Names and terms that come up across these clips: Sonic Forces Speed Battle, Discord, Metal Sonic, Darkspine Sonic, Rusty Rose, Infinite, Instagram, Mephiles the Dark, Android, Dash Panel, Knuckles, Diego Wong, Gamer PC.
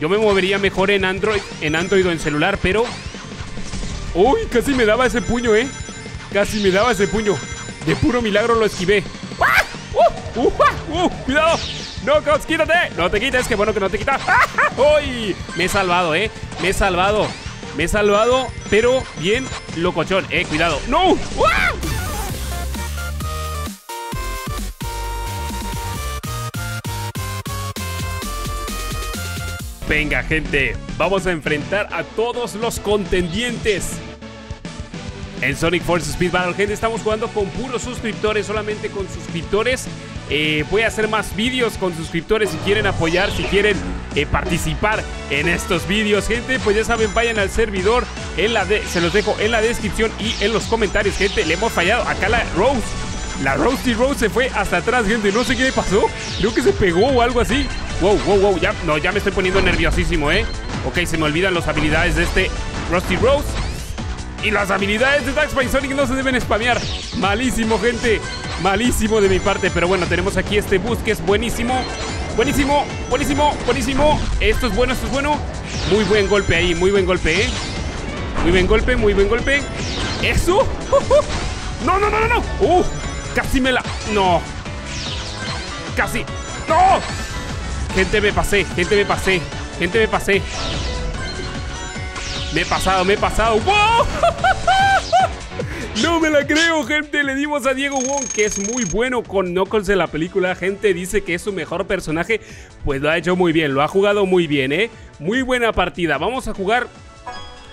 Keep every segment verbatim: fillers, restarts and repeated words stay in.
Yo me movería mejor en Android, en Android o en celular, pero... ¡Uy! Casi me daba ese puño, ¿eh? Casi me daba ese puño. De puro milagro lo esquivé. ¡Ah! ¡Uh! ¡Uh! ¡Uh! ¡Cuidado! ¡No, Cox, quítate! ¡No te quites! ¡Qué bueno que no te quitas! ¡Uy! Me he salvado, ¿eh? Me he salvado. Me he salvado, pero bien locochón. ¡Eh! ¡Cuidado! ¡No! ¡Ah! Venga, gente, vamos a enfrentar a todos los contendientes en Sonic Forces Speed Battle. Gente, estamos jugando con puros suscriptores, solamente con suscriptores. eh, Voy a hacer más vídeos con suscriptores. Si quieren apoyar, si quieren eh, participar en estos vídeos, gente, pues ya saben, vayan al servidor en la de Se los dejo en la descripción y en los comentarios, gente. Le hemos fallado, acá la Rose La Rusty Rose se fue hasta atrás, gente. No sé qué pasó, creo que se pegó o algo así. Wow, wow, wow, ya, no, ya me estoy poniendo nerviosísimo, eh. Ok, se me olvidan las habilidades de este Rusty Rose. Y las habilidades de Darkspine Sonic no se deben spamear. Malísimo, gente, malísimo de mi parte. Pero bueno, tenemos aquí este bus que es buenísimo. Buenísimo, buenísimo, buenísimo. Esto es bueno, esto es bueno. Muy buen golpe ahí, muy buen golpe, eh. Muy buen golpe, muy buen golpe. Eso, uh, uh. No, no, no, no, no, uh. Casi me la... No. Casi. ¡No! Gente, me pasé. Gente, me pasé. Gente, me pasé. Me he pasado, me he pasado. ¡Wow! No me la creo, gente. Le dimos a Diego Wong, que es muy bueno con Knuckles de la película. Gente, dice que es su mejor personaje. Pues lo ha hecho muy bien. Lo ha jugado muy bien, ¿eh? Muy buena partida. Vamos a jugar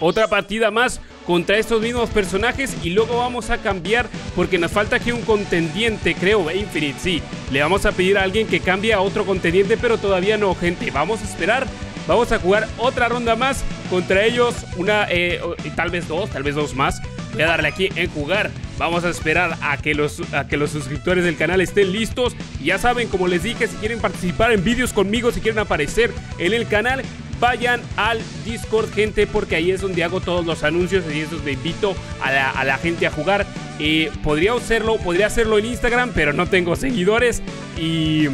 otra partida más contra estos mismos personajes y luego vamos a cambiar porque nos falta aquí un contendiente, creo, Infinite, sí. Le vamos a pedir a alguien que cambie a otro contendiente, pero todavía no, gente. Vamos a esperar, vamos a jugar otra ronda más contra ellos, una, eh, tal vez dos, tal vez dos más. Voy a darle aquí en jugar. Vamos a esperar a que los, a que los suscriptores del canal estén listos. Ya saben, como les dije, si quieren participar en vídeos conmigo, si quieren aparecer en el canal, vayan al Discord, gente, porque ahí es donde hago todos los anuncios y es donde invito a la, a la gente a jugar. eh, Podría hacerlo, podría hacerlo en Instagram, pero no tengo seguidores. Y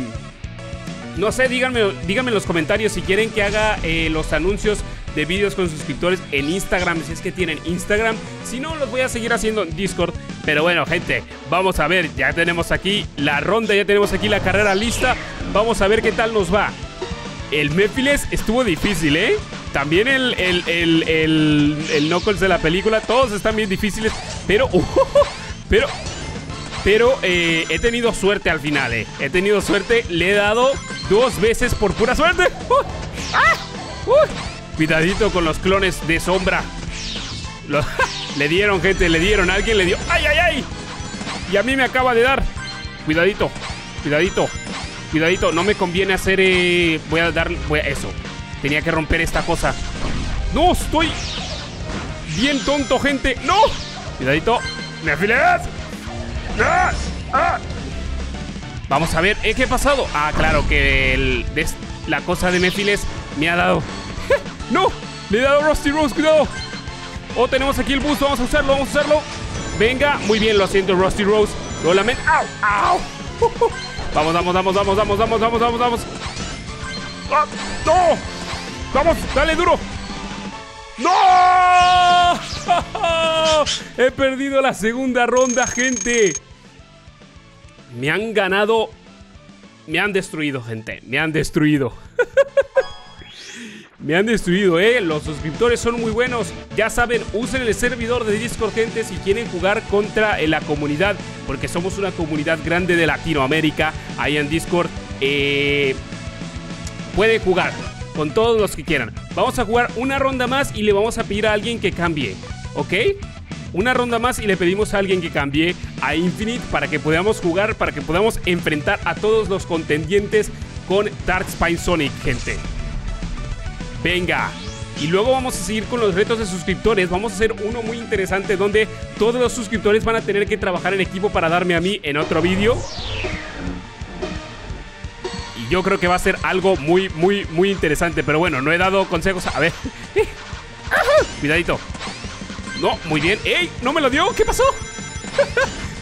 no sé, díganme, díganme en los comentarios si quieren que haga eh, los anuncios de vídeos con suscriptores en Instagram, si es que tienen Instagram. Si no, los voy a seguir haciendo en Discord. Pero bueno, gente, vamos a ver. Ya tenemos aquí la ronda, ya tenemos aquí la carrera lista. Vamos a ver qué tal nos va. El Mephiles estuvo difícil, ¿eh? También el, el, el, el, el Knuckles de la película. Todos están bien difíciles. Pero, uh, pero, pero eh, he tenido suerte al final, ¿eh? He tenido suerte. Le he dado dos veces por pura suerte. Uh, ah, uh. Cuidadito con los clones de sombra. Los, le dieron, gente, le dieron. Alguien le dio. ¡Ay, ay, ay! Y a mí me acaba de dar. Cuidadito, cuidadito. Cuidadito, no me conviene hacer... Eh, voy a dar... Voy a, eso. Tenía que romper esta cosa. ¡No! Estoy bien tonto, gente. ¡No! Cuidadito. ¡Me afilas! ¡Ah! ¡Ah! Vamos a ver. ¿Eh? ¿Qué ha pasado? Ah, claro que el, des, la cosa de Mephiles me ha dado... ¡No! Le he dado Rusty Rose. ¡Cuidado! Oh, tenemos aquí el bus. Vamos a usarlo. Vamos a usarlo. Venga. Muy bien. Lo siento, Rusty Rose. Lo lamento. ¡Au! ¡Au! Uh, uh. Vamos, vamos, vamos, vamos, vamos, vamos, vamos, vamos, vamos. ¡Ah, no! ¡Vamos! ¡Dale duro! ¡No! He perdido la segunda ronda, gente. Me han ganado. Me han destruido, gente. Me han destruido. Me han destruido, eh. Los suscriptores son muy buenos. Ya saben, usen el servidor de Discord, gente, si quieren jugar contra eh, la comunidad, porque somos una comunidad grande de Latinoamérica. Ahí en Discord eh, pueden jugar con todos los que quieran. Vamos a jugar una ronda más y le vamos a pedir a alguien que cambie, ¿ok? Una ronda más y le pedimos a alguien que cambie a Infinite para que podamos jugar, para que podamos enfrentar a todos los contendientes con Darkspine Sonic, gente. Venga, y luego vamos a seguir con los retos de suscriptores. Vamos a hacer uno muy interesante donde todos los suscriptores van a tener que trabajar en equipo para darme a mí en otro vídeo. Y yo creo que va a ser algo muy, muy, muy interesante. Pero bueno, no he dado consejos. A ver. Cuidadito. No, muy bien. ¡Ey! ¿No me lo dio? ¿Qué pasó?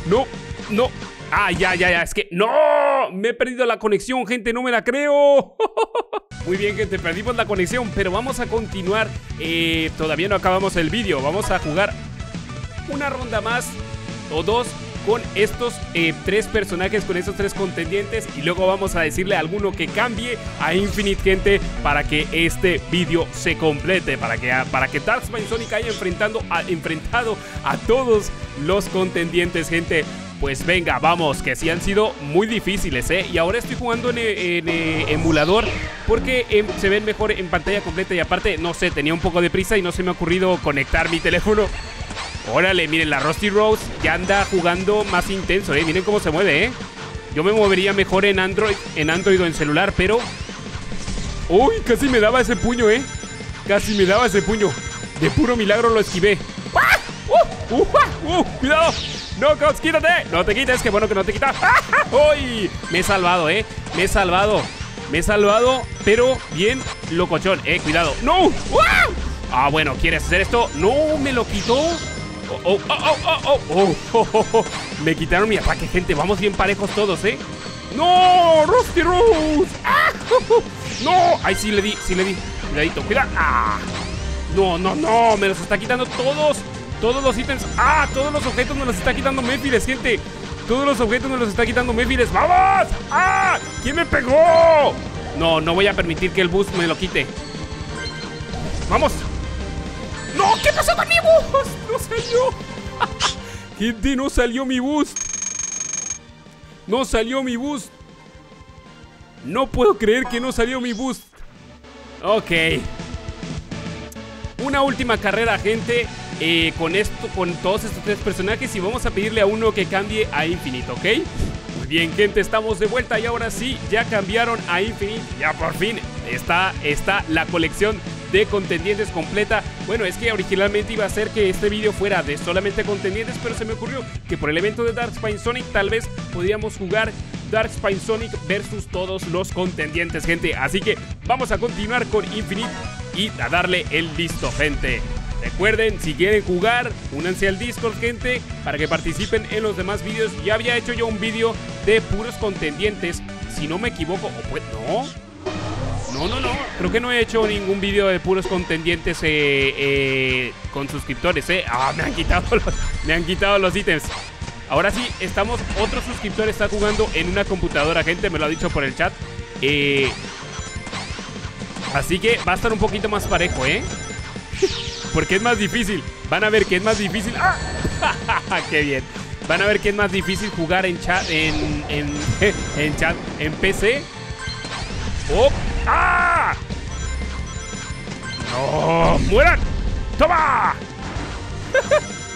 No, no. Ah, ya, ya, ya. Es que... ¡No! Me he perdido la conexión, gente. No me la creo. Muy bien, gente, perdimos la conexión, pero vamos a continuar. eh, Todavía no acabamos el vídeo. Vamos a jugar una ronda más o dos con estos eh, tres personajes, con estos tres contendientes, y luego vamos a decirle a alguno que cambie a Infinite, gente, para que este vídeo se complete, para que, para que Darkspine Sonic haya enfrentando, a, enfrentado a todos los contendientes, gente. Pues venga, vamos, que sí han sido muy difíciles, ¿eh? Y ahora estoy jugando en, en, en emulador porque eh, se ven mejor en pantalla completa. Y aparte, no sé, tenía un poco de prisa y no se me ha ocurrido conectar mi teléfono. Órale, miren, la Rusty Rose ya anda jugando más intenso, ¿eh? Miren cómo se mueve, ¿eh? Yo me movería mejor en Android, en Android o en celular, pero... ¡Uy! Casi me daba ese puño, ¿eh? Casi me daba ese puño. De puro milagro lo esquivé. ¡Ah! ¡Uh! ¡Uh! ¡Uh! ¡Cuidado! ¡Knuckles, quítate! No te quites, que bueno que no te quitas. ¡Uy! Me he salvado, eh. Me he salvado. Me he salvado, pero bien locochón, eh. Cuidado. ¡No! ¡Uh! Ah, bueno, ¿quieres hacer esto? ¡No! Me lo quitó. Oh, oh, oh, oh, oh, oh, oh, oh. Me quitaron mi ataque, gente. Vamos bien parejos todos, eh. ¡No! ¡Rusty Rose! ¡Ah! ¡No! Ay, sí le di, sí le di. Cuidadito, cuidado. ¡Ah! No, no, no. Me los está quitando todos. Todos los ítems, ah, todos los objetos nos los está quitando Mephiles, gente. Todos los objetos nos los está quitando Mephiles. ¡Vamos! ¡Ah! ¿Quién me pegó? No, no voy a permitir que el boost me lo quite. ¡Vamos! ¡No! ¿Qué pasó con mi boost? ¡No salió! Gente, no salió mi boost. No salió mi boost. No puedo creer que no salió mi boost. Ok. Una última carrera, gente. Eh, con esto, con todos estos tres personajes, y vamos a pedirle a uno que cambie a Infinite, ¿ok? Muy bien, gente, estamos de vuelta y ahora sí, ya cambiaron a Infinite. Ya por fin está, está la colección de contendientes completa. Bueno, es que originalmente iba a ser que este vídeo fuera de solamente contendientes, pero se me ocurrió que por el evento de Darkspine Sonic tal vez podíamos jugar Darkspine Sonic versus todos los contendientes, gente. Así que vamos a continuar con Infinite y a darle el listo, gente. Recuerden, si quieren jugar, únanse al Discord, gente, para que participen en los demás vídeos. Ya había hecho yo un vídeo de puros contendientes, si no me equivoco. O pues, no. No, no, no. Creo que no he hecho ningún vídeo de puros contendientes eh, eh, con suscriptores, ¿eh? Ah, me han quitado los, me han quitado los ítems. Ahora sí, estamos... Otro suscriptor está jugando en una computadora, gente. Me lo ha dicho por el chat. Eh, así que va a estar un poquito más parejo, ¿eh? Porque es más difícil. Van a ver que es más difícil. ¡Ah! ¡Qué bien! Van a ver que es más difícil jugar en chat. En, en, en chat. En P C. ¡Oh! ¡Ah! ¡No! ¡Mueran! ¡Toma!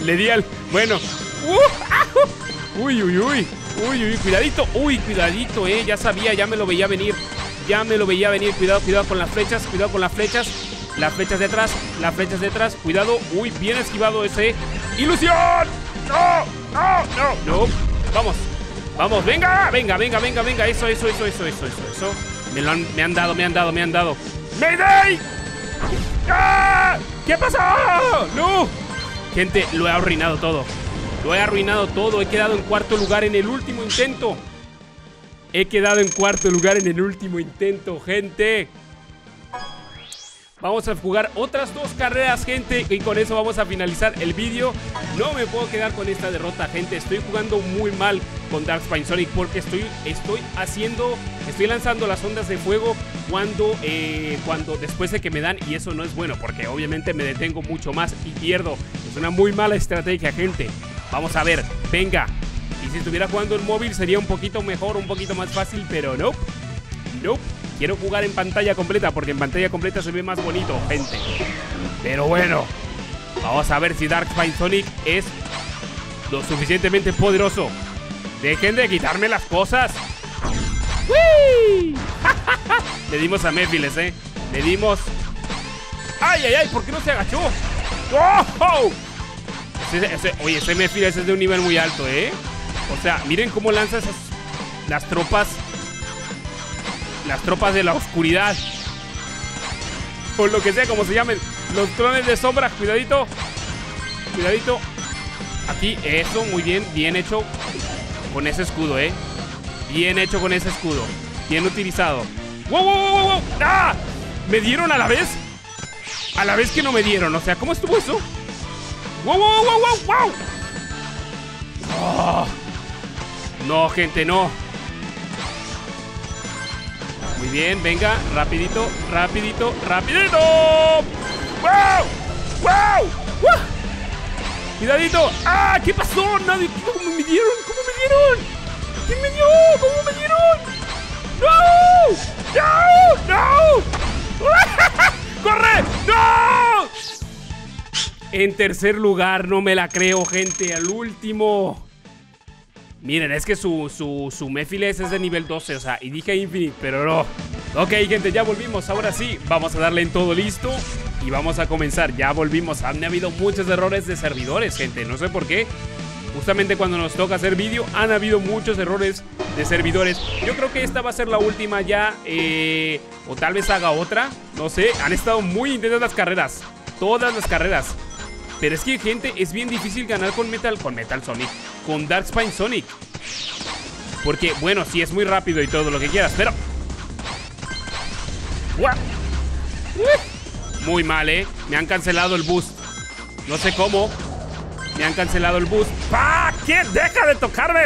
Le di al... Bueno. Uh, uh. ¡Uy, uy, uy! ¡Uy, uy! ¡Cuidadito! ¡Uy, cuidadito, eh! Ya sabía, ya me lo veía venir. Ya me lo veía venir. Cuidado, cuidado con las flechas. Cuidado con las flechas. Las flechas de atrás, las flechas de atrás. Cuidado, uy, bien esquivado ese. ¡Ilusión! ¡No! ¡No! ¡No! ¡No! ¡Vamos! ¡Vamos! ¡Venga! ¡Venga, venga, venga, venga! Eso, eso, eso, eso, eso, eso, eso. Me lo han, me han dado, me han dado, me han dado. ¡Mayday! ¡Ah! ¿Qué pasó? ¡No! Gente, lo he arruinado todo. Lo he arruinado todo. He quedado en cuarto lugar en el último intento. He quedado en cuarto lugar en el último intento, gente. Vamos a jugar otras dos carreras, gente, y con eso vamos a finalizar el vídeo. No me puedo quedar con esta derrota, gente. Estoy jugando muy mal con Darkspine Sonic porque estoy, estoy haciendo, estoy lanzando las ondas de fuego cuando, eh, cuando después de que me dan, y eso no es bueno porque obviamente me detengo mucho más y pierdo. Es una muy mala estrategia, gente. Vamos a ver, venga. Y si estuviera jugando el móvil sería un poquito mejor, un poquito más fácil, pero no, no. Quiero jugar en pantalla completa porque en pantalla completa se ve más bonito, gente. Pero bueno, vamos a ver si Darkspine Sonic es lo suficientemente poderoso. Dejen de quitarme las cosas. ¡Uy! Le dimos a Mephiles, eh. Le dimos. ¡Ay, ay, ay! ¿Por qué no se agachó? ¡Oh! Ese, ese, oye, ese Mephiles es de un nivel muy alto, eh. O sea, miren cómo lanza esas, las tropas. Las tropas de la oscuridad, o lo que sea, como se llamen. Los clones de sombra, cuidadito. Cuidadito. Aquí, eso, muy bien, bien hecho. Con ese escudo, eh. Bien hecho con ese escudo. Bien utilizado. ¡Wow, wow, wow, wow! ¡Ah! ¿Me dieron a la vez? A la vez que no me dieron. O sea, ¿cómo estuvo eso? ¡Wow, wow, wow, wow, wow! Oh. No, gente, no. Muy bien, venga. Rapidito, rapidito, rapidito. ¡Wow! ¡Wow! ¡Wow! ¡Cuidadito! ¡Ah! ¿Qué pasó? Nadie. ¿Cómo me dieron? ¿Cómo me dieron? ¿Quién me dio? ¿Cómo me dieron? ¡No! ¡No! ¡No! ¡Corre! ¡No! En tercer lugar, no me la creo, gente. Al último. Miren, es que su, su, su Mephiles es de nivel doce, o sea, y dije Infinite, pero no. Ok, gente, ya volvimos. Ahora sí, vamos a darle en todo listo y vamos a comenzar. Ya volvimos. Han habido muchos errores de servidores, gente. No sé por qué. Justamente cuando nos toca hacer vídeo, han habido muchos errores de servidores. Yo creo que esta va a ser la última ya, eh, o tal vez haga otra. No sé, han estado muy intensas las carreras. Todas las carreras. Pero es que, gente, es bien difícil ganar con Metal, con Metal Sonic, con Darkspine Sonic. Porque, bueno, sí, es muy rápido y todo lo que quieras, pero... Muy mal, eh. Me han cancelado el boost. No sé cómo. Me han cancelado el boost. ¡Pah! ¿Qué? ¡Deja de tocarme!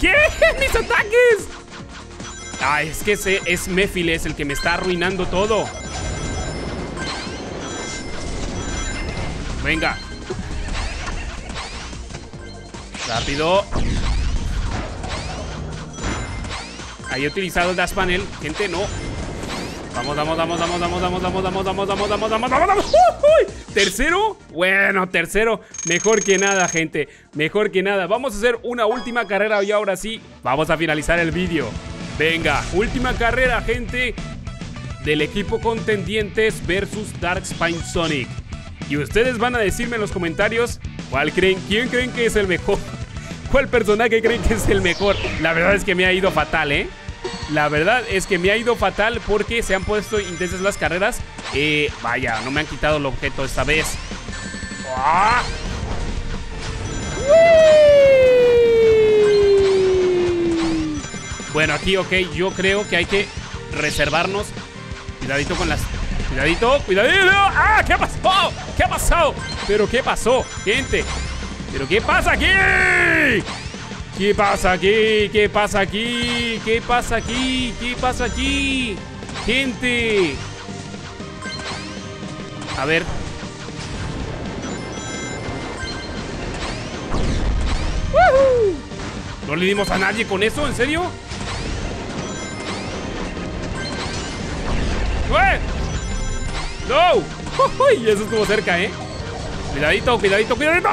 ¿Qué? ¡Mis ataques! Ay, es que ese es Mephiles el que me está arruinando todo. Venga. Rápido. Ahí he utilizado el Dash Panel. Gente, no. Vamos, vamos, vamos, vamos, vamos, vamos, vamos, vamos, vamos, vamos, vamos, vamos, vamos, vamos. ¡Uy! ¿Tercero? Bueno, tercero. Mejor que nada, gente. Mejor que nada. Vamos a hacer una última carrera y ahora sí, vamos a finalizar el vídeo. Venga, última carrera, gente, del equipo contendientes versus Darkspine Sonic. Y ustedes van a decirme en los comentarios cuál creen, quién creen que es el mejor. ¿Cuál personaje creen que es el mejor? La verdad es que me ha ido fatal, ¿eh? La verdad es que me ha ido fatal porque se han puesto intensas las carreras. Eh, vaya, no me han quitado el objeto esta vez. ¡Ah! Bueno, aquí, ok, yo creo que hay que reservarnos. Cuidadito con las... Cuidadito, cuidadito. ¡Ah! ¿Qué ha pasado? ¿Qué ha pasado? ¿Pero qué pasó, gente? ¿Pero qué pasa aquí? ¿Qué pasa aquí? ¿Qué pasa aquí? ¿Qué pasa aquí? ¿Qué pasa aquí? Gente. A ver. ¡Woohoo! ¿No le dimos a nadie con eso? ¿En serio? ¡Eh! ¡No! ¡Uy! Eso estuvo cerca, ¿eh? Cuidadito, cuidadito, cuidadito.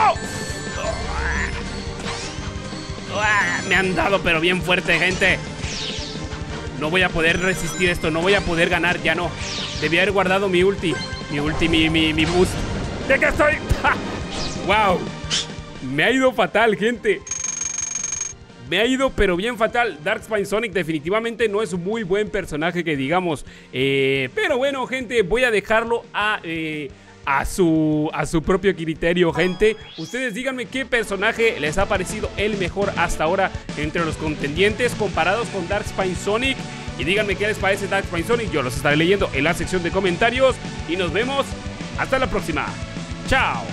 Me han dado pero bien fuerte, gente. No voy a poder resistir esto. No voy a poder ganar, ya no. Debí haber guardado mi ulti. Mi ulti, mi, mi, mi boost. ¿De qué estoy? ¡Wow! Me ha ido fatal, gente. Me ha ido pero bien fatal. Darkspine Sonic definitivamente no es un muy buen personaje que digamos, eh, pero bueno, gente, voy a dejarlo a... Eh, A su, a su propio criterio, gente. Ustedes díganme qué personaje les ha parecido el mejor hasta ahora entre los contendientes comparados con Darkspine Sonic. Y díganme qué les parece Darkspine Sonic. Yo los estaré leyendo en la sección de comentarios. Y nos vemos hasta la próxima. Chao.